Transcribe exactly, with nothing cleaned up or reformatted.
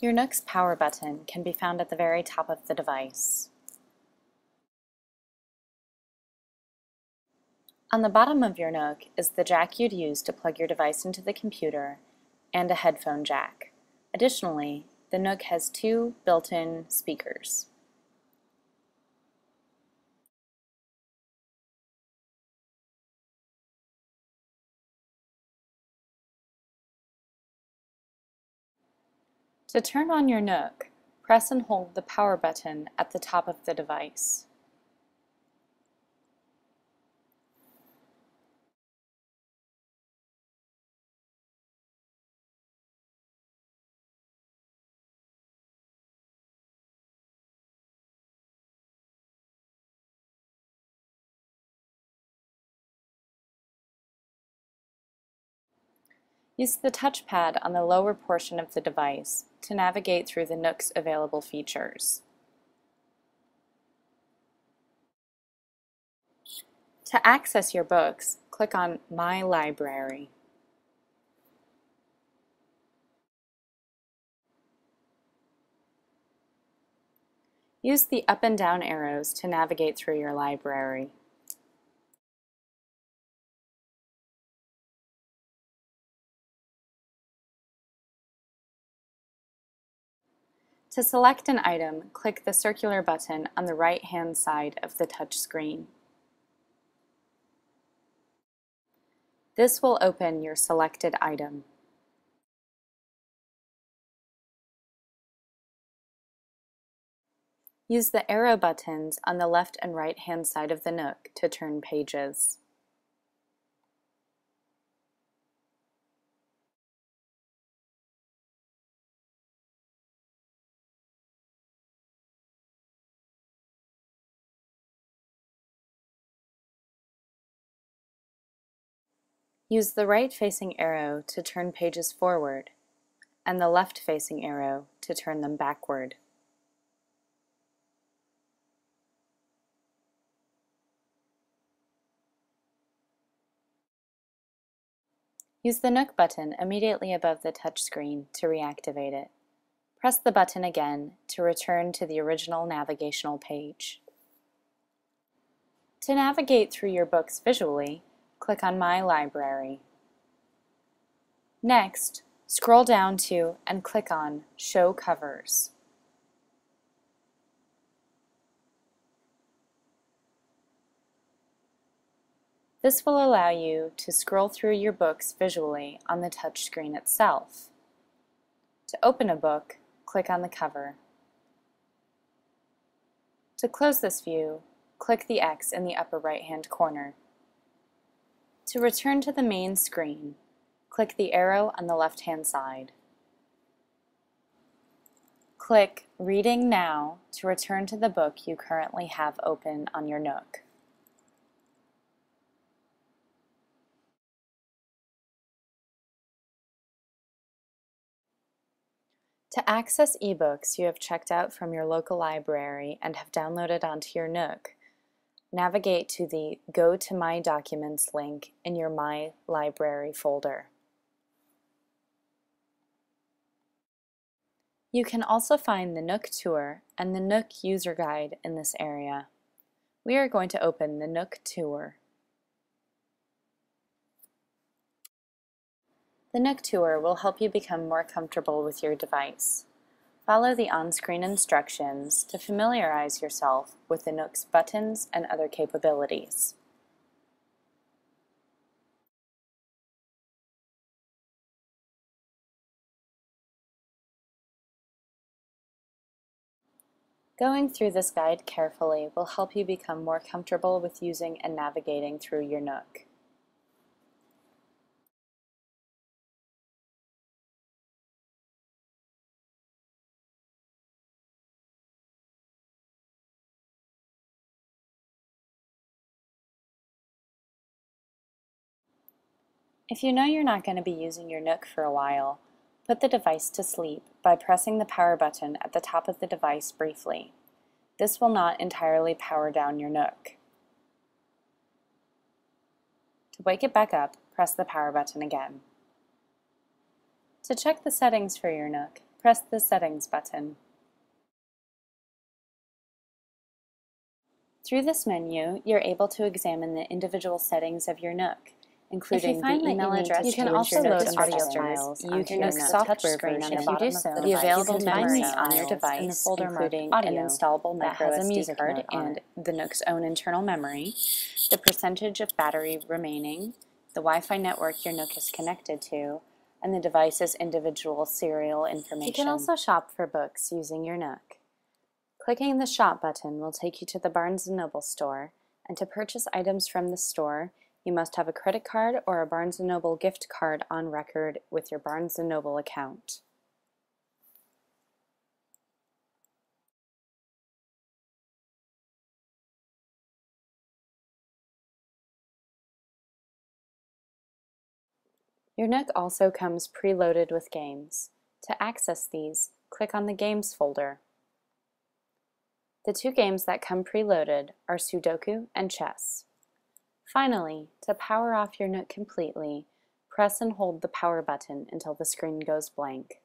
Your Nook's power button can be found at the very top of the device. On the bottom of your Nook is the jack you'd use to plug your device into the computer and a headphone jack. Additionally, the Nook has two built-in speakers. To turn on your Nook, press and hold the power button at the top of the device. Use the touchpad on the lower portion of the device to navigate through the Nook's available features. To access your books, click on My Library. Use the up and down arrows to navigate through your library. To select an item, click the circular button on the right-hand side of the touch screen. This will open your selected item. Use the arrow buttons on the left and right-hand side of the Nook to turn pages. Use the right-facing arrow to turn pages forward, and the left-facing arrow to turn them backward. Use the Nook button immediately above the touch screen to reactivate it. Press the button again to return to the original navigational page. To navigate through your books visually, click on My Library. Next, scroll down to and click on Show Covers. This will allow you to scroll through your books visually on the touch screen itself. To open a book, click on the cover. To close this view, click the X in the upper right-hand corner. To return to the main screen, click the arrow on the left-hand side. Click Reading Now to return to the book you currently have open on your Nook. To access ebooks you have checked out from your local library and have downloaded onto your Nook, navigate to the Go to My Documents link in your My Library folder. You can also find the Nook Tour and the Nook User Guide in this area. We are going to open the Nook Tour. The Nook Tour will help you become more comfortable with your device. Follow the on-screen instructions to familiarize yourself with the Nook's buttons and other capabilities. Going through this guide carefully will help you become more comfortable with using and navigating through your Nook. If you know you're not going to be using your Nook for a while, put the device to sleep by pressing the power button at the top of the device briefly. This will not entirely power down your Nook. To wake it back up, press the power button again. To check the settings for your Nook, press the Settings button. Through this menu, you're able to examine the individual settings of your Nook, including the email address to ensure your Nook registers, files on your Nook software version on the bottom of the available memory on your device, including an installable micro S D card and the Nook's own internal memory, the percentage of battery remaining, the Wi-Fi network your Nook is connected to, and the device's individual serial information. You can also shop for books using your Nook. Clicking the Shop button will take you to the Barnes and Noble store, and to purchase items from the store, you must have a credit card or a Barnes and Noble gift card on record with your Barnes and Noble account. Your Nook also comes preloaded with games. To access these, click on the Games folder. The two games that come preloaded are Sudoku and chess. Finally, to power off your Nook completely, press and hold the power button until the screen goes blank.